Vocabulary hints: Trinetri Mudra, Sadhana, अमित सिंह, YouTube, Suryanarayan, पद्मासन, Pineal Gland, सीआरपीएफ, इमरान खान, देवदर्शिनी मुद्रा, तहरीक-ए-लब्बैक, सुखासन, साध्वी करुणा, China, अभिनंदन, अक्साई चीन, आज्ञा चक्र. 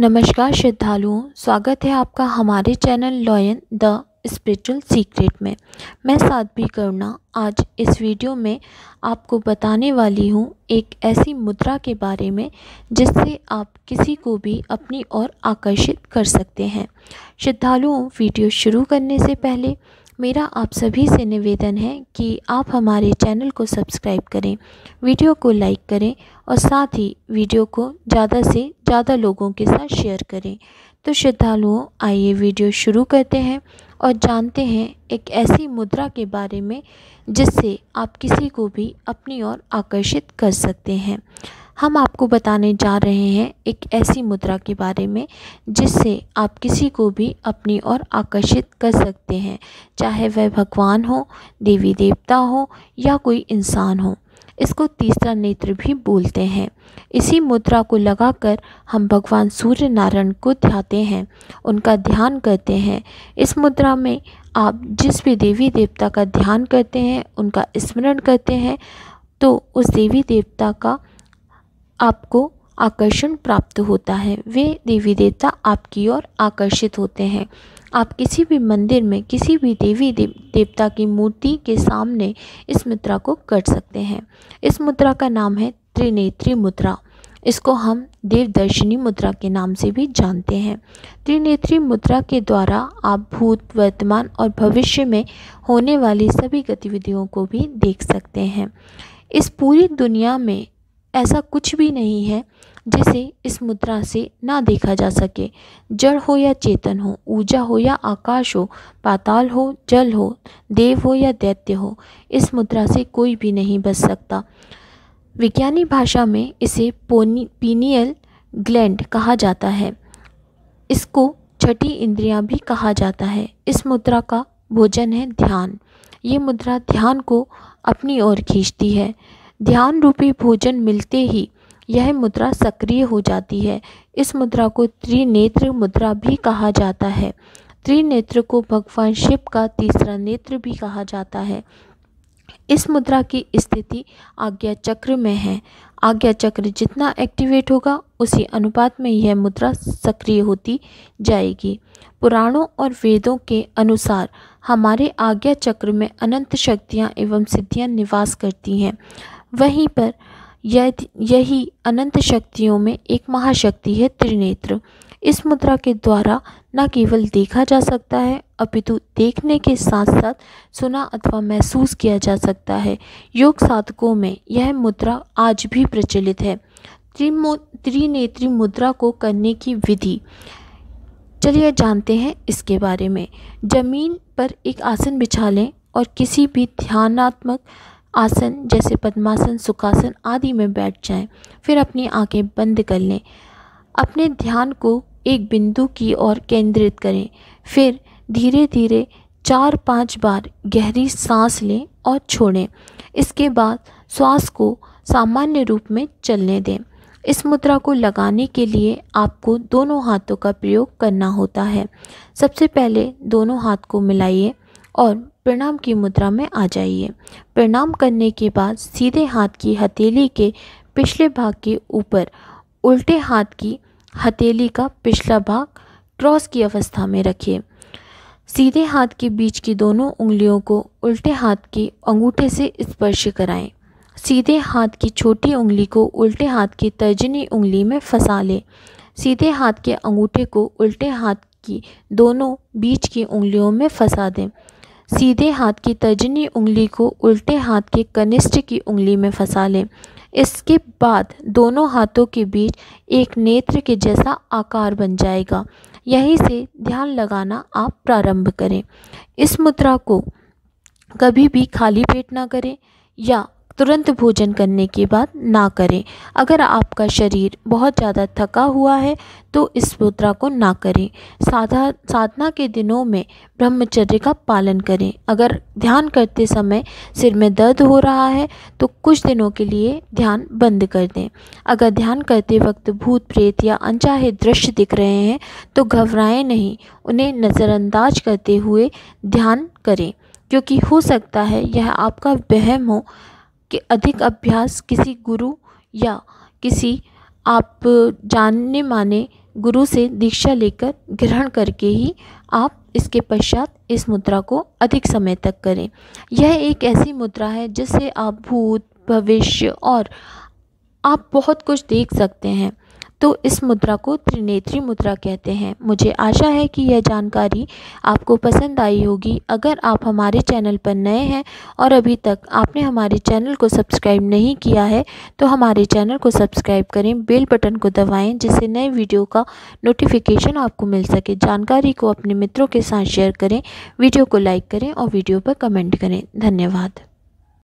नमस्कार श्रद्धालुओं, स्वागत है आपका हमारे channel lion the spiritual secret में। मैं साध्वी करुणा आज इस वीडियो में आपको बताने वाली हूँ एक ऐसी मुद्रा के बारे में जिससे आप किसी को भी अपनी ओर आकर्षित कर सकते हैं। श्रद्धालुओं, वीडियो शुरू करने से पहले मेरा आप सभी से निवेदन है कि आप हमारे चैनल को सब्सक्राइब करें, वीडियो को लाइक करें और साथ ही वीडियो को ज़्यादा से ज़्यादा लोगों के साथ शेयर करें। तो श्रद्धालुओं, आइए वीडियो शुरू करते हैं और जानते हैं एक ऐसी मुद्रा के बारे में जिससे आप किसी को भी अपनी ओर आकर्षित कर सकते हैं। हम आपको बताने जा रहे हैं एक ऐसी मुद्रा के बारे में जिससे आप किसी को भी अपनी ओर आकर्षित कर सकते हैं, चाहे वह भगवान हो, देवी देवता हो या कोई इंसान हो। इसको तीसरा नेत्र भी बोलते हैं। इसी मुद्रा को लगाकर हम भगवान सूर्य नारायण को ध्याते हैं, उनका ध्यान करते हैं। इस मुद्रा में आप जिस भी देवी देवता का ध्यान करते हैं, उनका स्मरण करते हैं, तो उस देवी देवता का आपको आकर्षण प्राप्त होता है। वे देवी देवता आपकी ओर आकर्षित होते हैं। आप किसी भी मंदिर में किसी भी देवी देवता की मूर्ति के सामने इस मुद्रा को कर सकते हैं। इस मुद्रा का नाम है त्रिनेत्री मुद्रा। इसको हम देवदर्शिनी मुद्रा के नाम से भी जानते हैं। त्रिनेत्री मुद्रा के द्वारा आप भूत, वर्तमान और भविष्य में होने वाली सभी गतिविधियों को भी देख सकते हैं। इस पूरी दुनिया में ऐसा कुछ भी नहीं है जिसे इस मुद्रा से ना देखा जा सके। जड़ हो या चेतन हो, ऊर्जा हो या आकाश हो, पाताल हो, जल हो, देव हो या दैत्य हो, इस मुद्रा से कोई भी नहीं बच सकता। वैज्ञानिक भाषा में इसे पीनियल ग्लैंड कहा जाता है। इसको छठी इंद्रियां भी कहा जाता है। इस मुद्रा का भोजन है ध्यान। ये मुद्रा ध्यान को अपनी ओर खींचती है। ध्यान रूपी भोजन मिलते ही यह मुद्रा सक्रिय हो जाती है। इस मुद्रा को त्रिनेत्र मुद्रा भी कहा जाता है। त्रिनेत्र को भगवान शिव का तीसरा नेत्र भी कहा जाता है। इस मुद्रा की स्थिति आज्ञा चक्र में है। आज्ञा चक्र जितना एक्टिवेट होगा, उसी अनुपात में यह मुद्रा सक्रिय होती जाएगी। पुराणों और वेदों के अनुसार हमारे आज्ञा चक्र में अनंत शक्तियाँ एवं सिद्धियाँ निवास करती हैं। वहीं पर यही अनंत शक्तियों में एक महाशक्ति है त्रिनेत्र। इस मुद्रा के द्वारा न केवल देखा जा सकता है, अपितु देखने के साथ साथ सुना अथवा महसूस किया जा सकता है। योग साधकों में यह मुद्रा आज भी प्रचलित है। त्रिनेत्री मुद्रा को करने की विधि चलिए जानते हैं इसके बारे में। जमीन पर एक आसन बिछा लें और किसी भी ध्यानात्मक आसन जैसे पद्मासन, सुखासन आदि में बैठ जाएं। फिर अपनी आंखें बंद कर लें। अपने ध्यान को एक बिंदु की ओर केंद्रित करें। फिर धीरे धीरे 4-5 बार गहरी सांस लें और छोड़ें। इसके बाद श्वास को सामान्य रूप में चलने दें। इस मुद्रा को लगाने के लिए आपको दोनों हाथों का प्रयोग करना होता है। सबसे पहले दोनों हाथ को मिलाइए और प्रणाम की मुद्रा में आ जाइए। प्रणाम करने के बाद सीधे हाथ की हथेली के पिछले भाग के ऊपर उल्टे हाथ की हथेली का पिछला भाग क्रॉस की अवस्था में रखिए। सीधे हाथ के बीच की दोनों उंगलियों को उल्टे हाथ के अंगूठे से स्पर्श कराएं। सीधे हाथ की छोटी उंगली को उल्टे हाथ की तर्जनी उंगली में फंसा लें। सीधे हाथ के अंगूठे को उल्टे हाथ की दोनों बीच की उंगलियों में फंसा दें। सीधे हाथ की तर्जनी उंगली को उल्टे हाथ के कनिष्ठ की उंगली में फंसा लें। इसके बाद दोनों हाथों के बीच एक नेत्र के जैसा आकार बन जाएगा। यहीं से ध्यान लगाना आप प्रारंभ करें। इस मुद्रा को कभी भी खाली पेट ना करें या तुरंत भोजन करने के बाद ना करें। अगर आपका शरीर बहुत ज़्यादा थका हुआ है तो इस मुद्रा को ना करें। साधना के दिनों में ब्रह्मचर्य का पालन करें। अगर ध्यान करते समय सिर में दर्द हो रहा है तो कुछ दिनों के लिए ध्यान बंद कर दें। अगर ध्यान करते वक्त भूत, प्रेत या अनचाहे दृश्य दिख रहे हैं तो घबराएं नहीं, उन्हें नज़रअंदाज करते हुए ध्यान करें, क्योंकि हो सकता है यह आपका वहम हो कि अधिक अभ्यास किसी गुरु या किसी आप जानने माने गुरु से दीक्षा लेकर ग्रहण करके ही आप इसके पश्चात इस मुद्रा को अधिक समय तक करें। यह एक ऐसी मुद्रा है जिससे आप भूत भविष्य और आप बहुत कुछ देख सकते हैं। तो इस मुद्रा को त्रिनेत्री मुद्रा कहते हैं। मुझे आशा है कि यह जानकारी आपको पसंद आई होगी। अगर आप हमारे चैनल पर नए हैं और अभी तक आपने हमारे चैनल को सब्सक्राइब नहीं किया है तो हमारे चैनल को सब्सक्राइब करें, बेल बटन को दबाएं जिससे नए वीडियो का नोटिफिकेशन आपको मिल सके। जानकारी को अपने मित्रों के साथ शेयर करें, वीडियो को लाइक करें और वीडियो पर कमेंट करें। धन्यवाद।